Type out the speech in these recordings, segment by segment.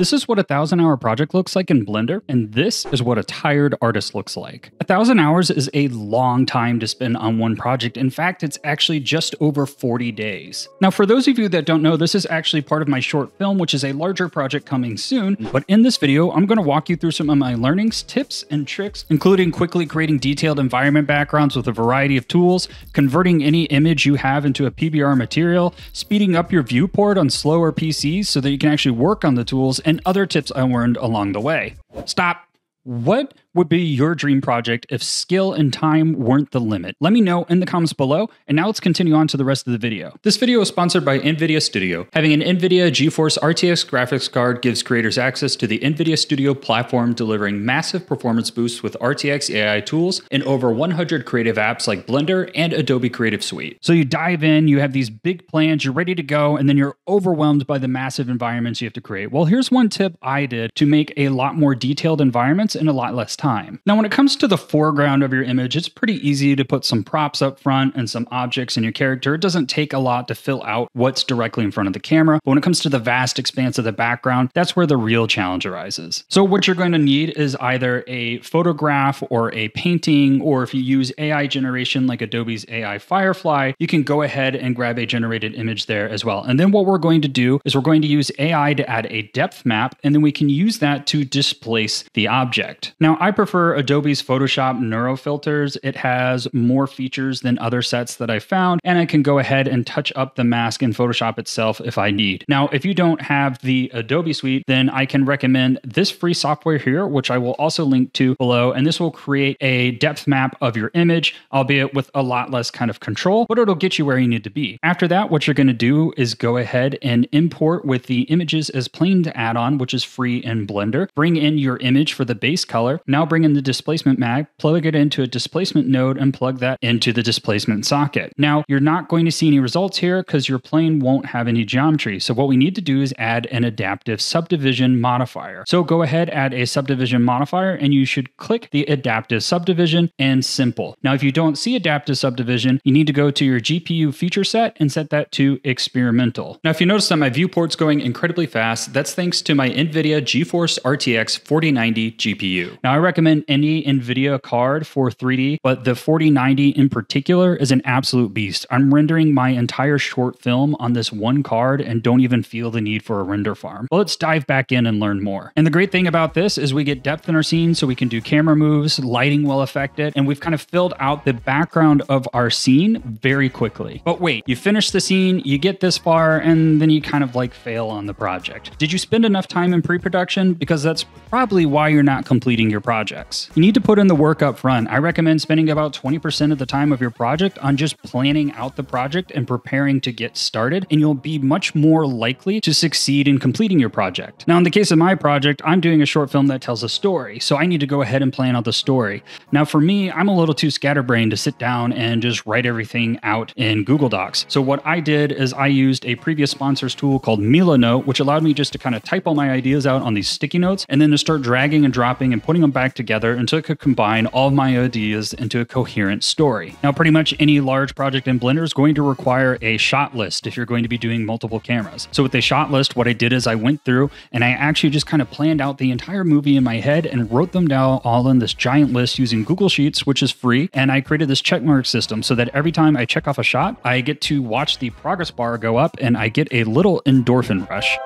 This is what a 1,000-hour project looks like in Blender, and this is what a tired artist looks like. 1,000 hours is a long time to spend on one project. In fact, it's actually just over 40 days. Now, for those of you that don't know, this is actually part of my short film, which is a larger project coming soon. But in this video, I'm gonna walk you through some of my learnings, tips, and tricks, including quickly creating detailed environment backgrounds with a variety of tools, converting any image you have into a PBR material, speeding up your viewport on slower PCs so that you can actually work on the tools, and other tips I learned along the way. Stop. What would be your dream project if skill and time weren't the limit? Let me know in the comments below, and now let's continue on to the rest of the video. This video is sponsored by NVIDIA Studio. Having an NVIDIA GeForce RTX graphics card gives creators access to the NVIDIA Studio platform, delivering massive performance boosts with RTX AI tools and over 100 creative apps like Blender and Adobe Creative Suite. So you dive in, you have these big plans, you're ready to go, and then you're overwhelmed by the massive environments you have to create. Well, here's one tip I did to make a lot more detailed environments in a lot less time. Now, when it comes to the foreground of your image, it's pretty easy to put some props up front and some objects in your character. It doesn't take a lot to fill out what's directly in front of the camera. But when it comes to the vast expanse of the background, that's where the real challenge arises. So what you're going to need is either a photograph or a painting, or if you use AI generation like Adobe's AI Firefly, you can go ahead and grab a generated image there as well. And then what we're going to do is we're going to use AI to add a depth map, and then we can use that to displace the object. Now, I prefer Adobe's Photoshop Neuro Filters. It has more features than other sets that I found, and I can go ahead and touch up the mask in Photoshop itself if I need. Now, if you don't have the Adobe suite, then I can recommend this free software here, which I will also link to below, and this will create a depth map of your image, albeit with a lot less kind of control, but it'll get you where you need to be. After that, what you're gonna do is go ahead and import with the Images as Plane add-on, which is free in Blender. Bring in your image for the base color. Now bring in the displacement mag, plug it into a displacement node, and plug that into the displacement socket. Now, you're not going to see any results here because your plane won't have any geometry. So what we need to do is add an adaptive subdivision modifier. So go ahead, add a subdivision modifier, and you should click the adaptive subdivision and simple. Now, if you don't see adaptive subdivision, you need to go to your GPU feature set and set that to experimental. Now, if you notice that my viewport's going incredibly fast, that's thanks to my NVIDIA GeForce RTX 4090 GPU. Now, I recommend any NVIDIA card for 3D, but the 4090 in particular is an absolute beast. I'm rendering my entire short film on this one card and don't even feel the need for a render farm. But let's dive back in and learn more. And the great thing about this is we get depth in our scene, so we can do camera moves, lighting will affect it, and we've kind of filled out the background of our scene very quickly. But wait, you finish the scene, you get this far, and then you kind of like fail on the project. Did you spend enough time in pre-production? Because that's probably why you're not completing your projects. You need to put in the work up front. I recommend spending about 20% of the time of your project on just planning out the project and preparing to get started, and you'll be much more likely to succeed in completing your project. Now, in the case of my project, I'm doing a short film that tells a story, so I need to go ahead and plan out the story. Now, for me, I'm a little too scatterbrained to sit down and just write everything out in Google Docs. So what I did is I used a previous sponsor's tool called Milanote, which allowed me just to kind of type all my ideas out on these sticky notes, and then to start dragging and dropping and putting them back together until it could combine all my ideas into a coherent story. Now, pretty much any large project in Blender is going to require a shot list if you're going to be doing multiple cameras. So with a shot list, what I did is I went through and I actually just kind of planned out the entire movie in my head and wrote them down all in this giant list using Google Sheets, which is free. And I created this checkmark system so that every time I check off a shot, I get to watch the progress bar go up and I get a little endorphin rush.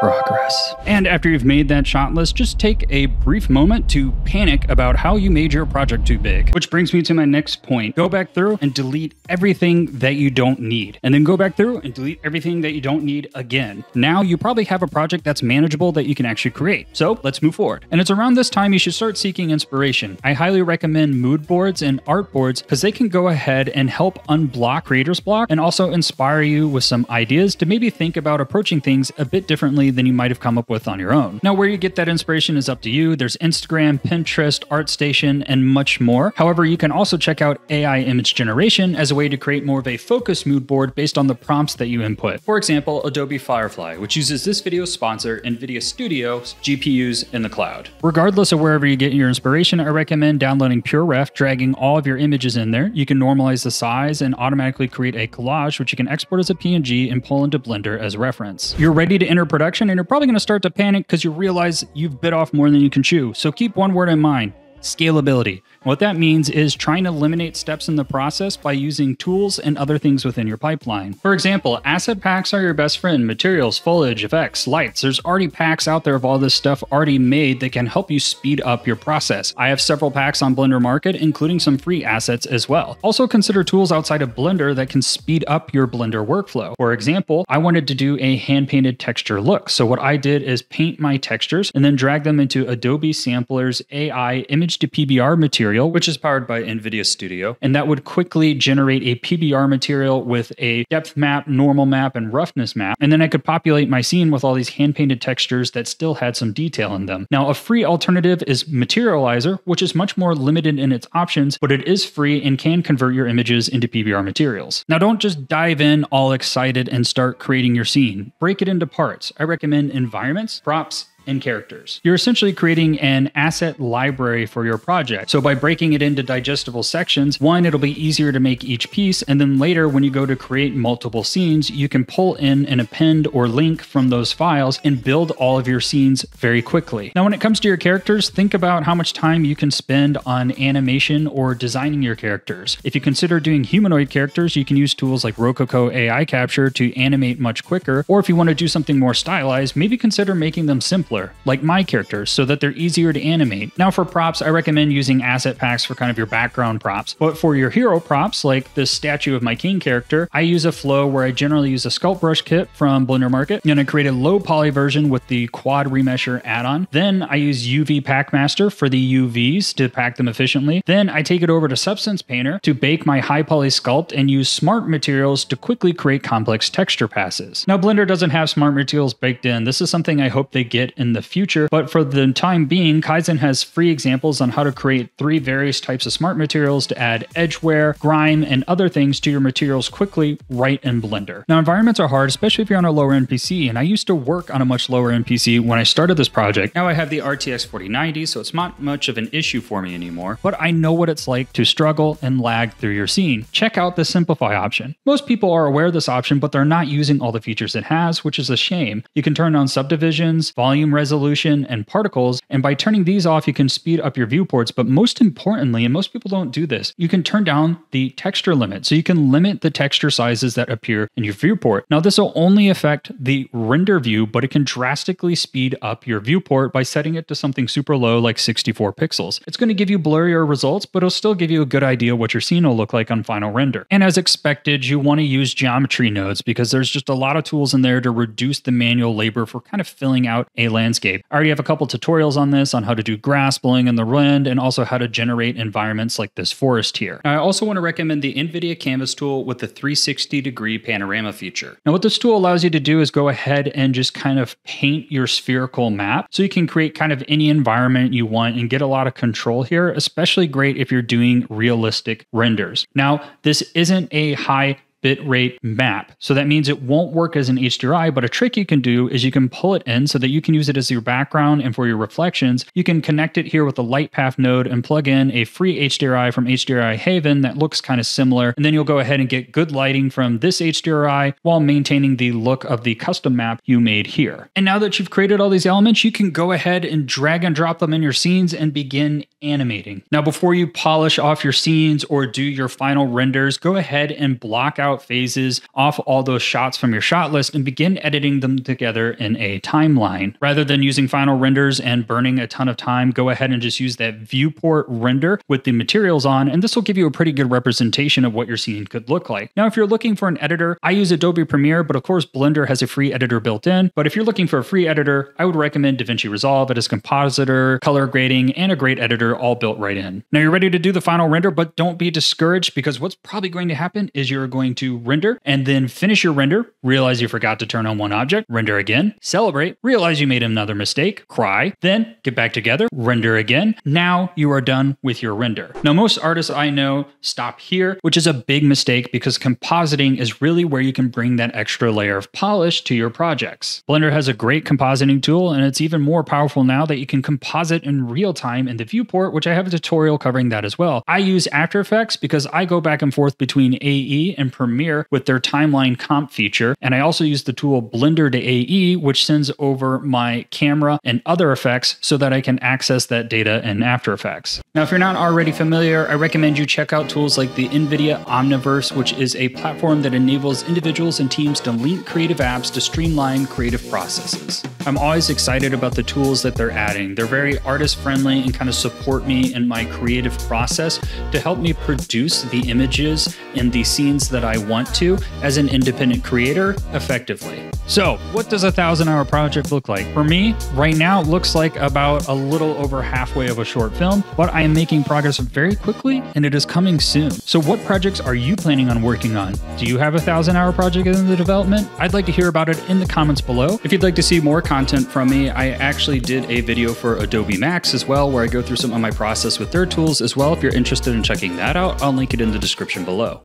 Progress. And after you've made that shot list, just take a brief moment to panic about how you made your project too big. Which brings me to my next point. Go back through and delete everything that you don't need. And then go back through and delete everything that you don't need again. Now you probably have a project that's manageable that you can actually create. So let's move forward. And it's around this time you should start seeking inspiration. I highly recommend mood boards and art boards because they can go ahead and help unblock creator's block and also inspire you with some ideas to maybe think about approaching things a bit differently than you might have come up with on your own. Now, where you get that inspiration is up to you. There's Instagram, Instagram, Pinterest, ArtStation, and much more. However, you can also check out AI image generation as a way to create more of a focused mood board based on the prompts that you input. For example, Adobe Firefly, which uses this video's sponsor, NVIDIA Studio, GPUs in the cloud. Regardless of wherever you get your inspiration, I recommend downloading Pure Ref, dragging all of your images in there. You can normalize the size and automatically create a collage, which you can export as a PNG and pull into Blender as reference. You're ready to enter production, and you're probably gonna start to panic because you realize you've bit off more than you can chew. So keep one word in mind: scalability. What that means is trying to eliminate steps in the process by using tools and other things within your pipeline. For example, asset packs are your best friend: materials, foliage, effects, lights. There's already packs out there of all this stuff already made that can help you speed up your process. I have several packs on Blender Market, including some free assets as well. Also consider tools outside of Blender that can speed up your Blender workflow. For example, I wanted to do a hand-painted texture look. So what I did is paint my textures and then drag them into Adobe Sampler's AI image to PBR material, which is powered by NVIDIA Studio, and that would quickly generate a PBR material with a depth map, normal map, and roughness map. And then I could populate my scene with all these hand-painted textures that still had some detail in them. Now, a free alternative is Materializer, which is much more limited in its options, but it is free and can convert your images into PBR materials. Now, don't just dive in all excited and start creating your scene. Break it into parts. I recommend environments, props, and characters. You're essentially creating an asset library for your project. So by breaking it into digestible sections, one, it'll be easier to make each piece. And then later, when you go to create multiple scenes, you can pull in an append or link from those files and build all of your scenes very quickly. Now, when it comes to your characters, think about how much time you can spend on animation or designing your characters. If you consider doing humanoid characters, you can use tools like Rokoko AI Capture to animate much quicker. Or if you want to do something more stylized, maybe consider making them simple, like my characters, so that they're easier to animate. Now for props, I recommend using asset packs for kind of your background props, but for your hero props, like this statue of my king character, I use a flow where I generally use a sculpt brush kit from Blender Market, and I create a low poly version with the quad remesher add-on. Then I use UV Packmaster for the UVs to pack them efficiently. Then I take it over to Substance Painter to bake my high poly sculpt and use smart materials to quickly create complex texture passes. Now Blender doesn't have smart materials baked in. This is something I hope they get in the future, but for the time being, Kaizen has free examples on how to create three various types of smart materials to add edge wear, grime, and other things to your materials quickly right in Blender. Now, environments are hard, especially if you're on a lower-end PC, and I used to work on a much lower-end PC when I started this project. Now I have the RTX 4090, so it's not much of an issue for me anymore, but I know what it's like to struggle and lag through your scene. Check out the Simplify option. Most people are aware of this option, but they're not using all the features it has, which is a shame. You can turn on subdivisions, volume resolution, and particles, and by turning these off, you can speed up your viewports. But most importantly, and most people don't do this, you can turn down the texture limit, so you can limit the texture sizes that appear in your viewport. Now, this will only affect the render view, but it can drastically speed up your viewport by setting it to something super low, like 64 pixels. It's going to give you blurrier results, but it'll still give you a good idea what your scene will look like on final render. And as expected, you want to use geometry nodes, because there's just a lot of tools in there to reduce the manual labor for kind of filling out a landscape. I already have a couple tutorials on this, on how to do grass blowing in the Blend, and also how to generate environments like this forest here. Now, I also want to recommend the NVIDIA Canvas tool with the 360-degree panorama feature. Now, what this tool allows you to do is go ahead and just kind of paint your spherical map, so you can create kind of any environment you want and get a lot of control here, especially great if you're doing realistic renders. Now, this isn't a high bitrate map, so that means it won't work as an HDRI, but a trick you can do is you can pull it in so that you can use it as your background, and for your reflections, you can connect it here with the light path node and plug in a free HDRI from HDRI Haven that looks kind of similar, and then you'll go ahead and get good lighting from this HDRI while maintaining the look of the custom map you made here. And now that you've created all these elements, you can go ahead and drag and drop them in your scenes and begin animating. Now, before you polish off your scenes or do your final renders, go ahead and block out phases off all those shots from your shot list and begin editing them together in a timeline. Rather than using final renders and burning a ton of time, go ahead and just use that viewport render with the materials on, and this will give you a pretty good representation of what your scene could look like. Now, if you're looking for an editor, I use Adobe Premiere, but of course Blender has a free editor built in. But if you're looking for a free editor, I would recommend DaVinci Resolve. It is compositor, color grading, and a great editor render all built right in. Now you're ready to do the final render, but don't be discouraged because what's probably going to happen is you're going to render and then finish your render, realize you forgot to turn on one object, render again, celebrate, realize you made another mistake, cry, then get back together, render again. Now you are done with your render. Now most artists I know stop here, which is a big mistake because compositing is really where you can bring that extra layer of polish to your projects. Blender has a great compositing tool and it's even more powerful now that you can composite in real time in the viewport, which I have a tutorial covering that as well. I use After Effects because I go back and forth between AE and Premiere with their timeline comp feature. And I also use the tool Blender to AE, which sends over my camera and other effects so that I can access that data in After Effects. Now, if you're not already familiar, I recommend you check out tools like the NVIDIA Omniverse, which is a platform that enables individuals and teams to link creative apps to streamline creative processes. I'm always excited about the tools that they're adding. They're very artist-friendly and kind of support me in my creative process to help me produce the images and the scenes that I want to as an independent creator effectively. So what does a 1,000-hour project look like? For me, right now, it looks like about a little over halfway of a short film, but I am making progress very quickly and it is coming soon. So what projects are you planning on working on? Do you have a 1,000-hour project in the development? I'd like to hear about it in the comments below. If you'd like to see more content from me, I actually did a video for Adobe Max as well, where I go through some of my process with their tools as well. If you're interested in checking that out, I'll link it in the description below.